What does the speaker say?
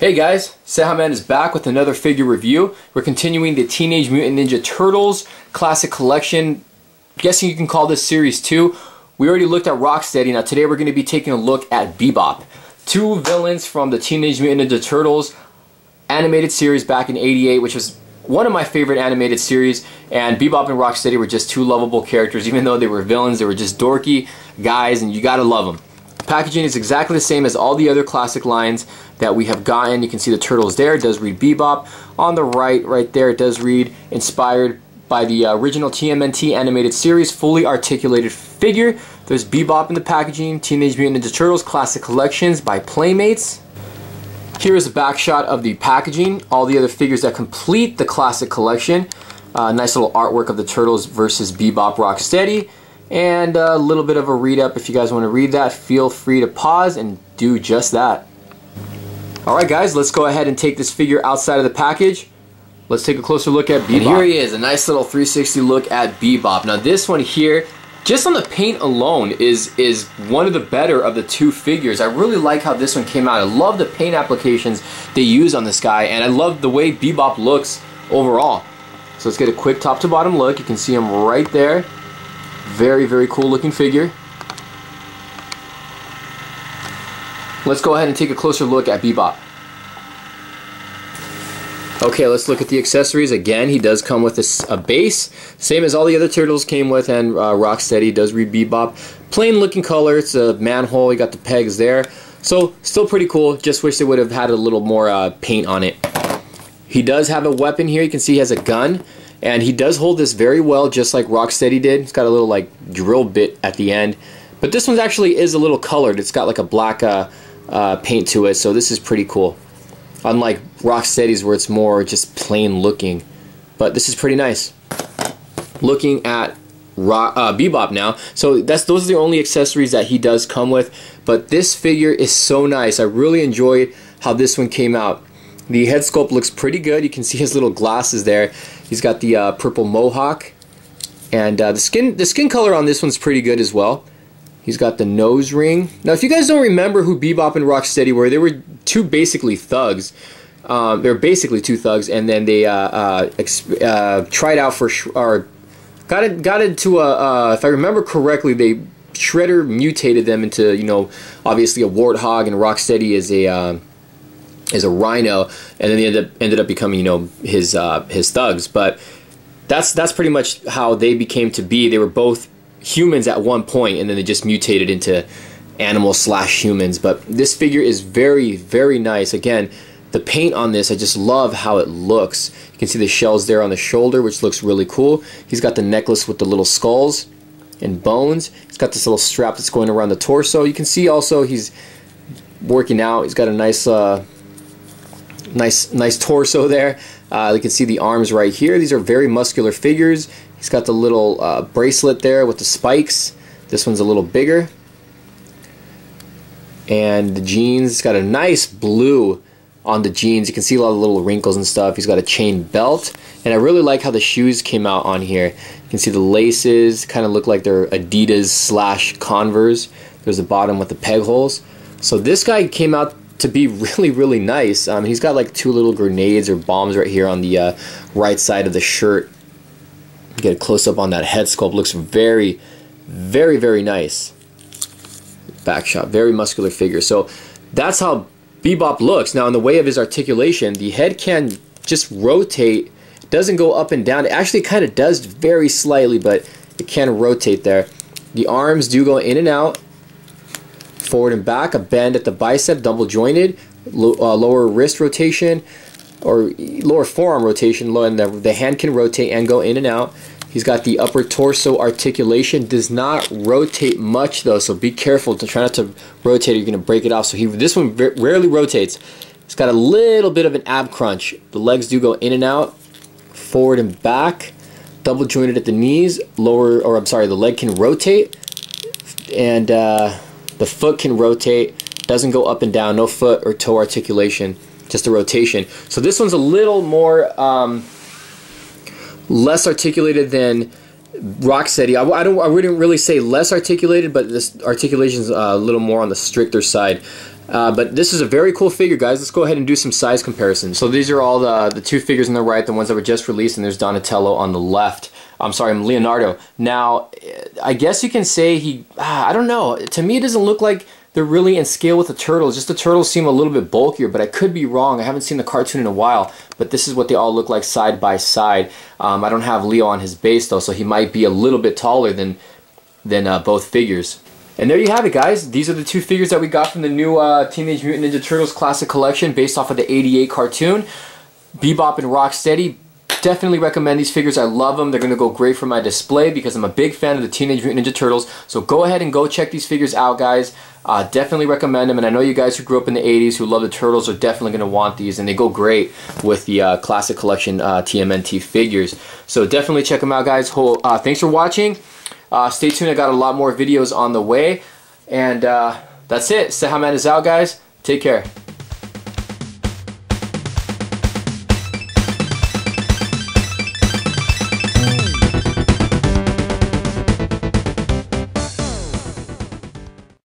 Hey guys, SahaMan is back with another figure review. We're continuing the Teenage Mutant Ninja Turtles Classic Collection. I'm guessing you can call this Series 2. We already looked at Rocksteady. Now today we're going to be taking a look at Bebop. Two villains from the Teenage Mutant Ninja Turtles animated series back in '88, which was one of my favorite animated series. And Bebop and Rocksteady were just two lovable characters. Even though they were villains, they were just dorky guys and you gotta love them. Packaging is exactly the same as all the other classic lines that we have gotten. You can see the turtles there. It does read Bebop. On the right there, it does read inspired by the original TMNT animated series, fully articulated figure. There's Bebop in the packaging. Teenage Mutant Ninja Turtles Classic Collections by Playmates. Here is a back shot of the packaging. All the other figures that complete the classic collection. Nice little artwork of the turtles versus Bebop Rocksteady. And a little bit of a read up. If you guys want to read that, feel free to pause and do just that. Alright guys, let's go ahead and take this figure outside of the package. Let's take a closer look at Bebop. And here he is, a nice little 360 look at Bebop. Now this one here, just on the paint alone, is one of the better of the two figures. I really like how this one came out. I love the paint applications they use on this guy, and I love the way Bebop looks overall. So let's get a quick top to bottom look. You can see him right there. Very cool looking figure. Let's go ahead and take a closer look at Bebop. Okay, let's look at the accessories. Again, he does come with a base, same as all the other turtles came with, and Rocksteady does read Bebop. Plain looking color, it's a manhole, you got the pegs there. So, still pretty cool, just wish they would have had a little more paint on it. He does have a weapon here, you can see he has a gun. And he does hold this very well, just like Rocksteady did. It's got a little like drill bit at the end, but this one actually is a little colored. It's got like a black paint to it, so this is pretty cool. Unlike Rocksteady's, where it's more just plain looking, but this is pretty nice. Looking at Bebop now, so those are the only accessories that he does come with. But this figure is so nice. I really enjoyed how this one came out. The head sculpt looks pretty good. You can see his little glasses there. He's got the purple mohawk, and the skin color on this one's pretty good as well. He's got the nose ring. Now, if you guys don't remember who Bebop and Rocksteady were, they were two basically thugs. They're basically two thugs, and then they tried out for if I remember correctly, they Shredder mutated them into, you know, obviously a warthog, and Rocksteady is a rhino, and then they ended up becoming, you know, his thugs. But that's pretty much how they became to be. They were both humans at one point, and then they just mutated into animals / humans. But this figure is very nice. Again, the paint on this, I just love how it looks. You can see the shells there on the shoulder, which looks really cool. He's got the necklace with the little skulls and bones. He's got this little strap that's going around the torso. You can see also he's working out. He's got a nice nice torso there. You can see the arms right here. These are very muscular figures. He's got the little bracelet there with the spikes. This one's a little bigger. And the jeans, it's got a nice blue on the jeans. You can see a lot of little wrinkles and stuff. He's got a chain belt. And I really like how the shoes came out on here. You can see the laces kind of look like they're Adidas / Converse. There's the bottom with the peg holes. So this guy came out to be really nice. He's got like two little grenades or bombs right here on the right side of the shirt. Get a close up on that head sculpt. Looks very nice. Back shot, very muscular figure. So that's how Bebop looks. Now in the way of his articulation, the head can just rotate. It doesn't go up and down. It actually kind of does very slightly, but it can rotate there. The arms do go in and out, forward and back, a bend at the bicep, double jointed, lower wrist rotation or lower forearm rotation, and the hand can rotate and go in and out. He's got the upper torso articulation, does not rotate much though, so be careful to try not to rotate or you're gonna break it off. So this one rarely rotates. It's got a little bit of an ab crunch. The legs do go in and out, forward and back, double jointed at the knees, the leg can rotate, and the foot can rotate, doesn't go up and down, no foot or toe articulation, just a rotation. So this one's a little more less articulated than Rocksteady. I wouldn't really say less articulated, but this articulation's a little more on the stricter side. But this is a very cool figure, guys. Let's go ahead and do some size comparisons. So these are all the two figures on the right, the ones that were just released, and there's Donatello on the left. I'm sorry, I'm Leonardo. Now, I guess you can say he... I don't know. To me, it doesn't look like they're really in scale with the Turtles. Just the Turtles seem a little bit bulkier, but I could be wrong. I haven't seen the cartoon in a while, but this is what they all look like side by side. I don't have Leo on his base, though, so he might be a little bit taller than both figures. And there you have it, guys. These are the two figures that we got from the new Teenage Mutant Ninja Turtles Classic Collection based off of the '88 cartoon. Bebop and Rocksteady. Definitely recommend these figures. I love them. They're going to go great for my display because I'm a big fan of the Teenage Mutant Ninja Turtles. So go ahead and go check these figures out, guys. Definitely recommend them. And I know you guys who grew up in the 80s who love the Turtles are definitely going to want these. And they go great with the Classic Collection TMNT figures. So definitely check them out, guys. Thanks for watching. Stay tuned. I got a lot more videos on the way. And that's it. SahaMan is out, guys. Take care.